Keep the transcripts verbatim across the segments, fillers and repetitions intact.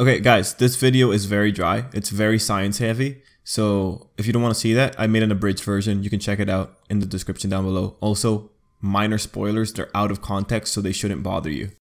Okay guys, this video is very dry, it's very science heavy, so if you don't want to see that, I made an abridged version, you can check it out in the description down below. Also, minor spoilers, they're out of context so they shouldn't bother you.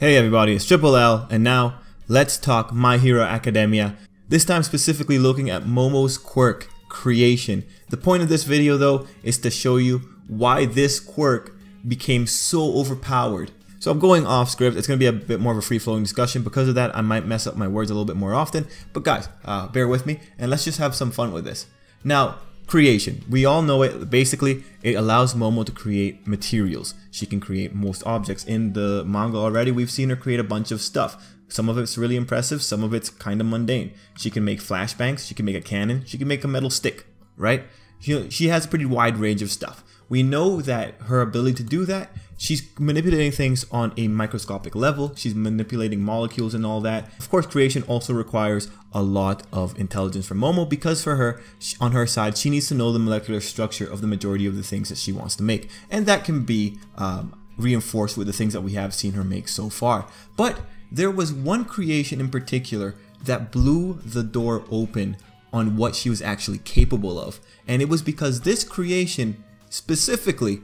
Hey everybody, it's Triple L, and now, let's talk My Hero Academia, this time specifically looking at Momo's quirk creation. The point of this video though, is to show you why this quirk became so overpowered. So I'm going off script, it's going to be a bit more of a free-flowing discussion. Because of that, I might mess up my words a little bit more often. But guys, uh, bear with me, and let's just have some fun with this. Now, creation. We all know it. Basically, it allows Momo to create materials. She can create most objects. In the manga already, we've seen her create a bunch of stuff. Some of it's really impressive, some of it's kind of mundane. She can make flashbangs, she can make a cannon, she can make a metal stick, right? She, she has a pretty wide range of stuff. We know that her ability to do that, she's manipulating things on a microscopic level, she's manipulating molecules and all that. Of course, creation also requires a lot of intelligence from Momo, because for her, on her side, she needs to know the molecular structure of the majority of the things that she wants to make. And that can be um, reinforced with the things that we have seen her make so far. But there was one creation in particular that blew the door open on what she was actually capable of. And it was because this creation specifically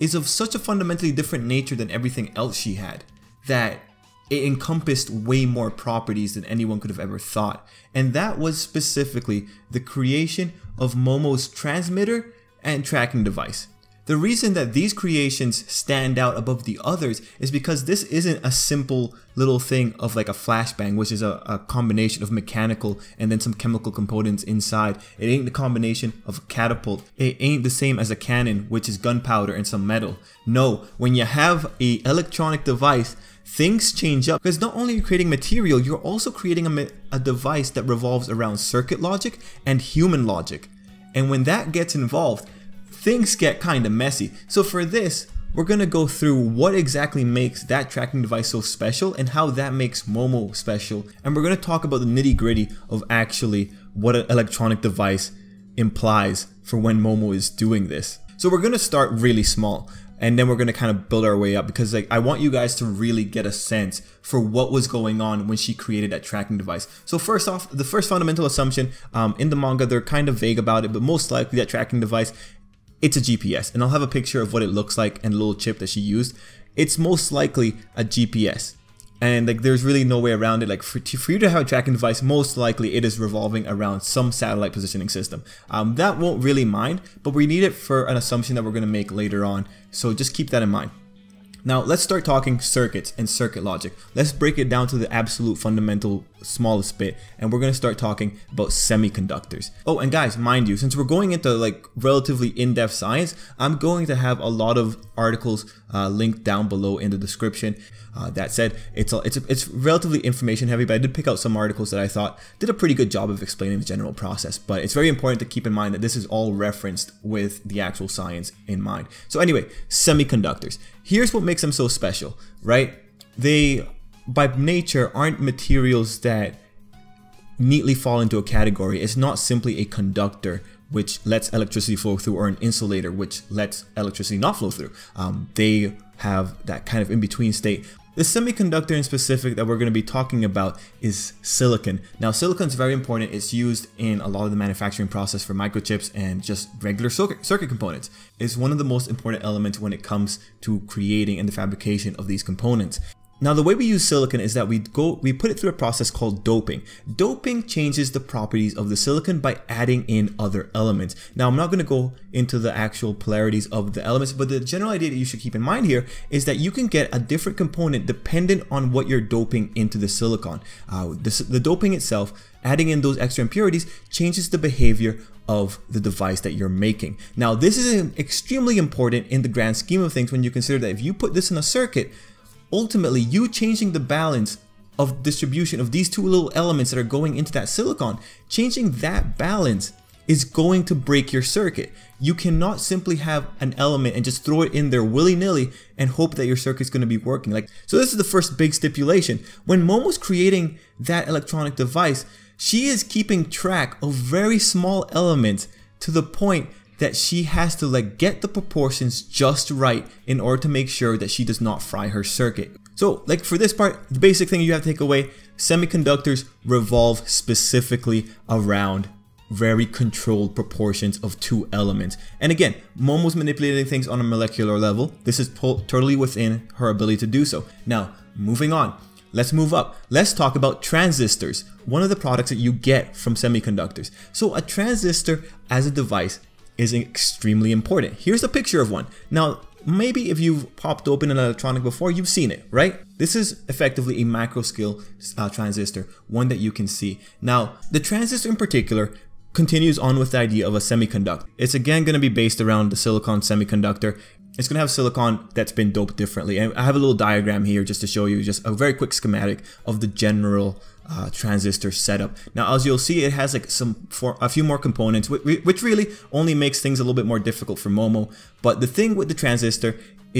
is of such a fundamentally different nature than everything else she had, that it encompassed way more properties than anyone could have ever thought. And that was specifically the creation of Momo's transmitter and tracking device. The reason that these creations stand out above the others is because this isn't a simple little thing of like a flashbang, which is a, a combination of mechanical and then some chemical components inside. It ain't the combination of a catapult. It ain't the same as a cannon, which is gunpowder and some metal. No, when you have an electronic device, things change up, because not only are you creating material, you're also creating a, a device that revolves around circuit logic and human logic. And when that gets involved, things get kind of messy. So for this, we're going to go through what exactly makes that tracking device so special and how that makes Momo special. And we're going to talk about the nitty gritty of actually what an electronic device implies for when Momo is doing this. So we're going to start really small, and then we're going to kind of build our way up, because like I want you guys to really get a sense for what was going on when she created that tracking device. So first off, the first fundamental assumption, um, in the manga, they're kind of vague about it, but most likely that tracking device, it's a G P S, and I'll have a picture of what it looks like and a little chip that she used. It's most likely a G P S, and like there's really no way around it. Like for, for you to have a tracking device, most likely it is revolving around some satellite positioning system. Um, that won't really mind, but we need it for an assumption that we're going to make later on, so just keep that in mind. Now let's start talking circuits and circuit logic. Let's break it down to the absolute fundamental smallest bit, and we're going to start talking about semiconductors. Oh, and guys, mind you, since we're going into like relatively in-depth science, I'm going to have a lot of articles uh, linked down below in the description. Uh, that said, it's, a, it's, a, it's relatively information heavy, but I did pick out some articles that I thought did a pretty good job of explaining the general process. But it's very important to keep in mind that this is all referenced with the actual science in mind. So anyway, semiconductors. Here's what makes them so special, right? They, by nature, aren't materials that neatly fall into a category. It's not simply a conductor, which lets electricity flow through, or an insulator, which lets electricity not flow through. Um, they have that kind of in-between state. The semiconductor in specific that we're going to be talking about is silicon. Now, silicon is very important. It's used in a lot of the manufacturing process for microchips and just regular circuit components. It's one of the most important elements when it comes to creating and the fabrication of these components. Now, the way we use silicon is that we go we put it through a process called doping. Doping changes the properties of the silicon by adding in other elements. Now, I'm not going to go into the actual polarities of the elements, but the general idea that you should keep in mind here is that you can get a different component dependent on what you're doping into the silicon. Uh, the, the doping itself, adding in those extra impurities, changes the behavior of the device that you're making. Now, this is extremely important in the grand scheme of things when you consider that if you put this in a circuit, ultimately, you changing the balance of distribution of these two little elements that are going into that silicon, changing that balance is going to break your circuit. You cannot simply have an element and just throw it in there willy-nilly and hope that your circuit's going to be working. Like, so this is the first big stipulation. When Momo's creating that electronic device, she is keeping track of very small elements to the point that she has to like get the proportions just right in order to make sure that she does not fry her circuit. So like for this part, the basic thing you have to take away, semiconductors revolve specifically around very controlled proportions of two elements. And again, Momo's manipulating things on a molecular level. This is to- totally within her ability to do so. Now, moving on, let's move up. Let's talk about transistors, one of the products that you get from semiconductors. So a transistor as a device is extremely important. Here's a picture of one. Now, maybe if you've popped open an electronic before, you've seen it, right? This is effectively a macro scale uh, transistor, one that you can see. Now, the transistor in particular continues on with the idea of a semiconductor. It's again going to be based around the silicon semiconductor. It's going to have silicon that's been doped differently. And I have a little diagram here just to show you just a very quick schematic of the general Uh, transistor setup. Now, as you'll see, it has like some for a few more components, which, which really only makes things a little bit more difficult for Momo. But the thing with the transistor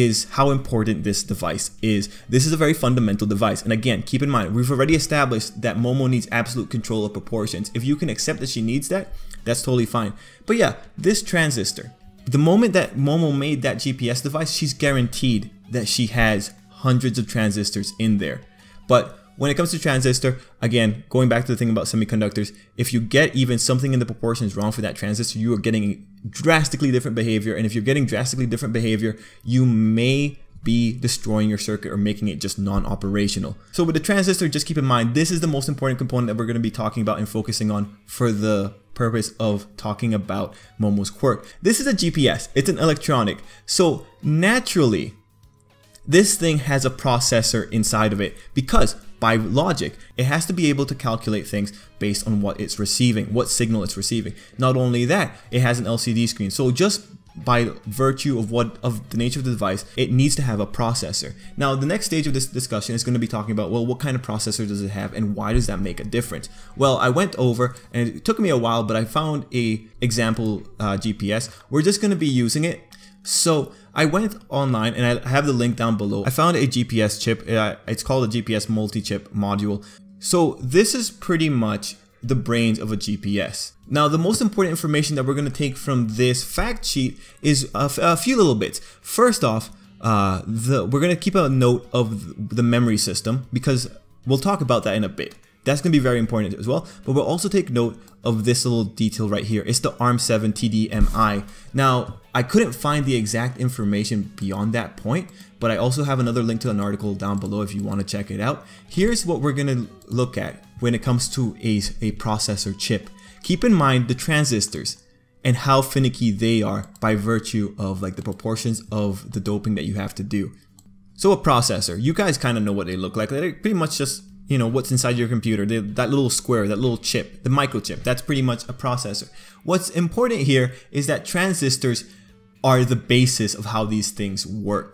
is how important this device is. This is a very fundamental device. And again, keep in mind, we've already established that Momo needs absolute control of proportions. If you can accept that she needs that, that's totally fine. But yeah, this transistor, the moment that Momo made that G P S device, she's guaranteed that she has hundreds of transistors in there. But when it comes to transistor, again, going back to the thing about semiconductors, if you get even something in the proportions wrong for that transistor, you are getting drastically different behavior. And if you're getting drastically different behavior, you may be destroying your circuit or making it just non-operational. So with the transistor, just keep in mind, this is the most important component that we're going to be talking about and focusing on for the purpose of talking about Momo's quirk. This is a G P S. It's an electronic. So naturally, this thing has a processor inside of it because by logic, it has to be able to calculate things based on what it's receiving, what signal it's receiving. Not only that, it has an L C D screen. So just by virtue of what of the nature of the device, it needs to have a processor. Now, the next stage of this discussion is going to be talking about, well, what kind of processor does it have and why does that make a difference? Well, I went over and it took me a while, but I found a example uh, G P S. We're just going to be using it. So I went online and I have the link down below. I found a G P S chip. It's called a G P S multi-chip module. So this is pretty much the brains of a G P S. Now, the most important information that we're going to take from this fact sheet is a, a few little bits. First off, uh, the, we're going to keep a note of the memory system because we'll talk about that in a bit. That's going to be very important as well, but we'll also take note of this little detail right here. It's the A R M seven T D M I. Now, I couldn't find the exact information beyond that point, but I also have another link to an article down below if you want to check it out. Here's what we're going to look at when it comes to a, a processor chip. Keep in mind the transistors and how finicky they are by virtue of like the proportions of the doping that you have to do. So a processor, you guys kind of know what they look like. They're pretty much just, you know, what's inside your computer, the, that little square, that little chip, the microchip, that's pretty much a processor. What's important here is that transistors are the basis of how these things work.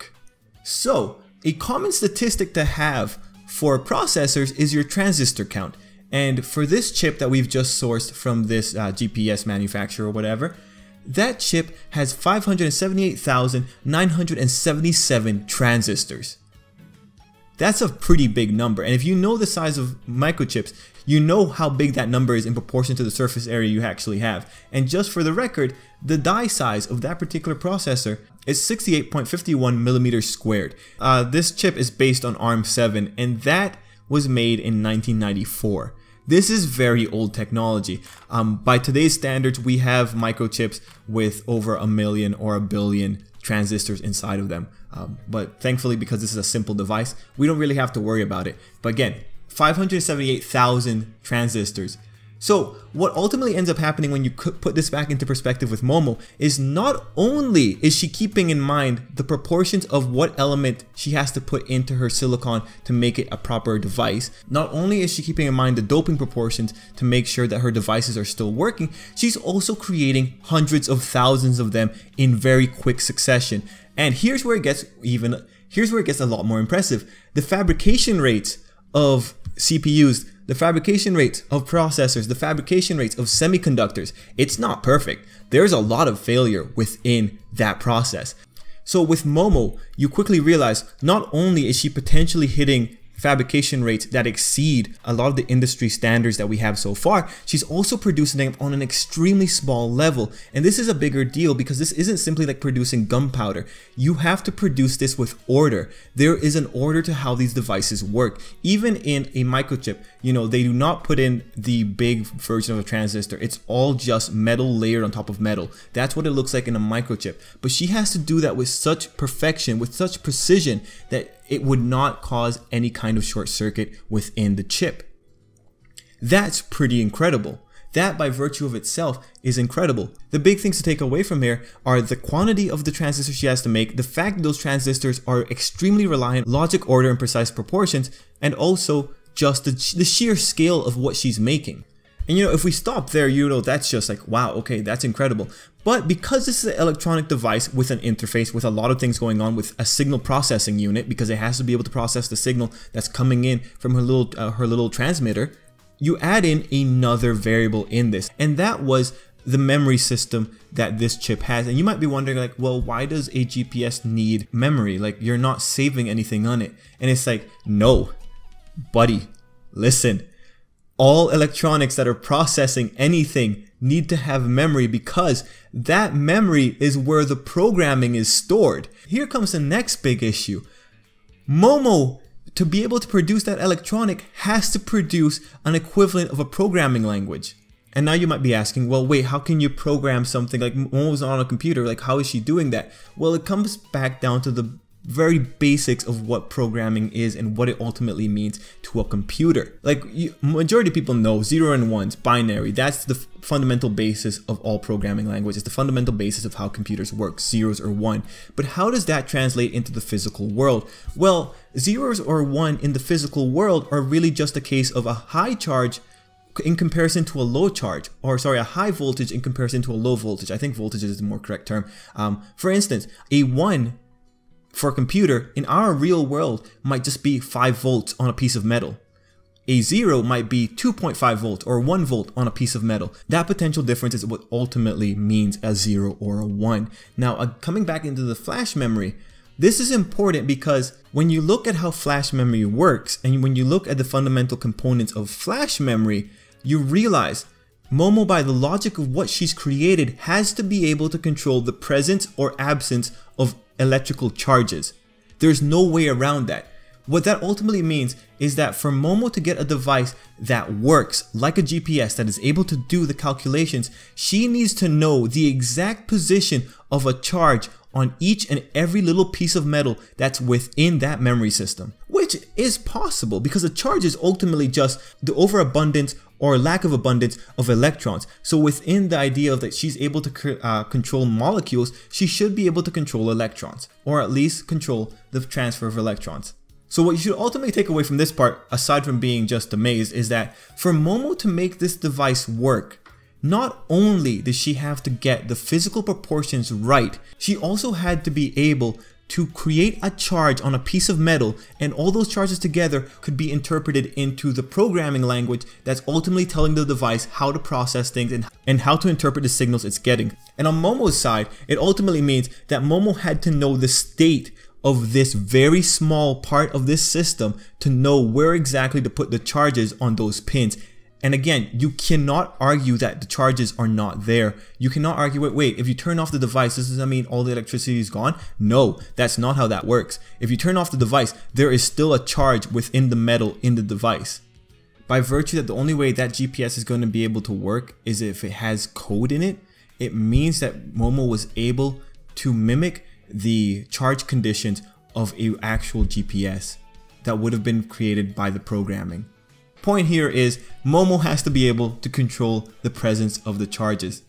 So a common statistic to have for processors is your transistor count. And for this chip that we've just sourced from this uh, G P S manufacturer or whatever, that chip has five hundred seventy-eight thousand nine hundred seventy-seven transistors. That's a pretty big number, and if you know the size of microchips, you know how big that number is in proportion to the surface area you actually have. And just for the record, the die size of that particular processor is sixty-eight point five one millimeters squared. Uh, this chip is based on A R M seven, and that was made in nineteen ninety-four. This is very old technology. Um, by today's standards, we have microchips with over a million or a billion transistors inside of them. Um, but thankfully, because this is a simple device, we don't really have to worry about it. But again, five hundred seventy-eight thousand transistors. So what ultimately ends up happening when you put this back into perspective with Momo is not only is she keeping in mind the proportions of what element she has to put into her silicon to make it a proper device, not only is she keeping in mind the doping proportions to make sure that her devices are still working, she's also creating hundreds of thousands of them in very quick succession. And here's where it gets even, here's where it gets a lot more impressive. The fabrication rates of C P Us, the fabrication rates of processors, the fabrication rates of semiconductors, it's not perfect. There's a lot of failure within that process. So with Momo, you quickly realize not only is she potentially hitting fabrication rates that exceed a lot of the industry standards that we have so far, she's also producing them on an extremely small level. And this is a bigger deal because this isn't simply like producing gunpowder. You have to produce this with order. There is an order to how these devices work. Even in a microchip, you know, they do not put in the big version of a transistor. It's all just metal layered on top of metal. That's what it looks like in a microchip. But she has to do that with such perfection, with such precision, that it would not cause any kind of short circuit within the chip. That's pretty incredible. That by virtue of itself is incredible. The big things to take away from here are the quantity of the transistors she has to make, the fact that those transistors are extremely reliant on logic, order, and precise proportions, and also just the, the sheer scale of what she's making. And you know, if we stop there, you know, that's just like, wow, okay, that's incredible. But because this is an electronic device with an interface, with a lot of things going on, with a signal processing unit, because it has to be able to process the signal that's coming in from her little, uh, her little transmitter, you add in another variable in this. And that was the memory system that this chip has. And you might be wondering like, well, why does a G P S need memory? Like, you're not saving anything on it. And it's like, no, buddy, listen. All electronics that are processing anything need to have memory, because that memory is where the programming is stored. Here comes the next big issue. Momo, to be able to produce that electronic, has to produce an equivalent of a programming language. And now you might be asking, well, wait, how can you program something like Momo's on a computer? Like, how is she doing that? Well, it comes back down to the very basics of what programming is and what it ultimately means to a computer. Like, you, majority of people know zero and ones, binary. That's the fundamental basis of all programming language. It's the fundamental basis of how computers work, zeros or one. But how does that translate into the physical world? Well, zeros or one in the physical world are really just a case of a high charge in comparison to a low charge, or sorry, a high voltage in comparison to a low voltage. I think voltage is the more correct term. Um, for instance, a one for a computer in our real world might just be five volts on a piece of metal. A zero might be two point five volts or one volt on a piece of metal. That potential difference is what ultimately means a zero or a one. Now, uh, coming back into the flash memory, this is important because when you look at how flash memory works, and when you look at the fundamental components of flash memory, you realize Momo, by the logic of what she's created, has to be able to control the presence or absence of electrical charges. There's no way around that. What that ultimately means is that for Momo to get a device that works like a G P S, that is able to do the calculations, she needs to know the exact position of a charge on each and every little piece of metal that's within that memory system, which is possible because a charge is ultimately just the overabundance or lack of abundance of electrons. So within the idea of that she's able to uh, control molecules, she should be able to control electrons, or at least control the transfer of electrons. So what you should ultimately take away from this part, aside from being just amazed, is that for Momo to make this device work, not only did she have to get the physical proportions right, she also had to be able to create a charge on a piece of metal, and all those charges together could be interpreted into the programming language that's ultimately telling the device how to process things and, and how to interpret the signals it's getting. And on Momo's side, it ultimately means that Momo had to know the state of this very small part of this system to know where exactly to put the charges on those pins. And again, you cannot argue that the charges are not there. You cannot argue, wait, wait, if you turn off the device, does that mean all the electricity is gone? No, that's not how that works. If you turn off the device, there is still a charge within the metal in the device. By virtue that the only way that G P S is going to be able to work is if it has code in it, it means that Momo was able to mimic the charge conditions of an actual G P S that would have been created by the programming. Point here is Momo has to be able to control the presence of the charges.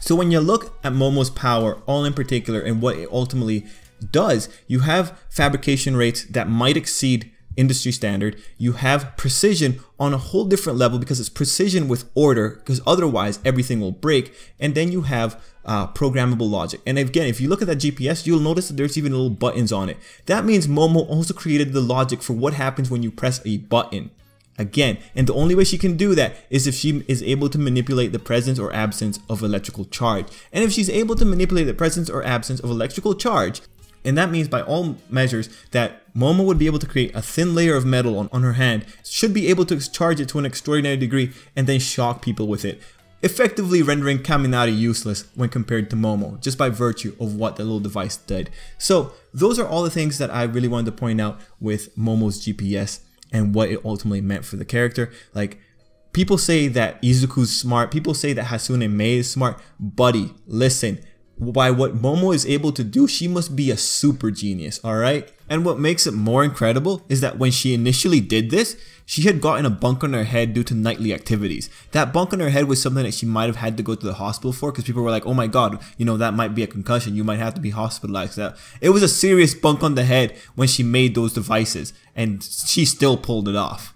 So when you look at Momo's power, all in particular, and what it ultimately does, you have fabrication rates that might exceed industry standard. You have precision on a whole different level because it's precision with order, because otherwise everything will break. And then you have uh, programmable logic. And again, if you look at that G P S, you'll notice that there's even little buttons on it. That means Momo also created the logic for what happens when you press a button. Again, and the only way she can do that is if she is able to manipulate the presence or absence of electrical charge. And if she's able to manipulate the presence or absence of electrical charge, And that means by all measures that Momo would be able to create a thin layer of metal on, on her hand, should be able to charge it to an extraordinary degree and then shock people with it, effectively rendering Kaminari useless when compared to Momo, just by virtue of what the little device did. So those are all the things that I really wanted to point out with Momo's G P S and what it ultimately meant for the character. Like, people say that Izuku's smart, people say that Hatsume Mei is smart. Buddy, listen, by what Momo is able to do, she must be a super genius, alright? And what makes it more incredible is that when she initially did this, she had gotten a bunk on her head due to nightly activities. That bunk on her head was something that she might have had to go to the hospital for, because people were like, oh my god, you know, that might be a concussion, you might have to be hospitalized. It was a serious bunk on the head when she made those devices, and she still pulled it off.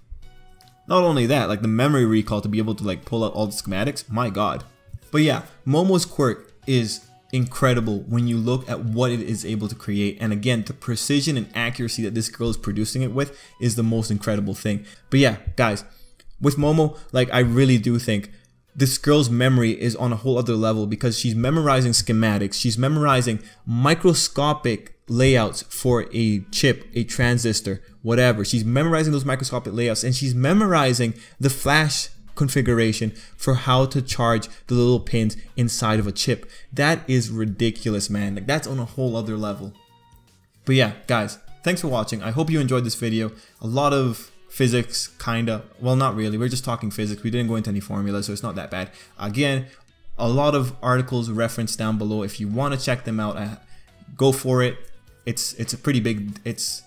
Not only that, like the memory recall to be able to like pull out all the schematics, my god. But yeah, Momo's quirk is incredible when you look at what it is able to create, and again, the precision and accuracy that this girl is producing it with is the most incredible thing. But yeah, guys, with Momo, like, I really do think this girl's memory is on a whole other level, because she's memorizing schematics, she's memorizing microscopic layouts for a chip, a transistor, whatever. She's memorizing those microscopic layouts, and she's memorizing the flash configuration for how to charge the little pins inside of a chip. That is ridiculous, man. Like, that's on a whole other level. But yeah, guys, thanks for watching. I hope you enjoyed this video. A lot of physics, kinda. Well, not really. We're just talking physics. We didn't go into any formulas, so it's not that bad. Again, a lot of articles referenced down below. If you want to check them out, uh, go for it. It's it's a pretty big. It's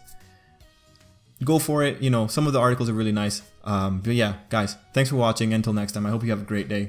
go for it. You know, some of the articles are really nice. Um, but yeah, guys, thanks for watching. Until next time, I hope you have a great day.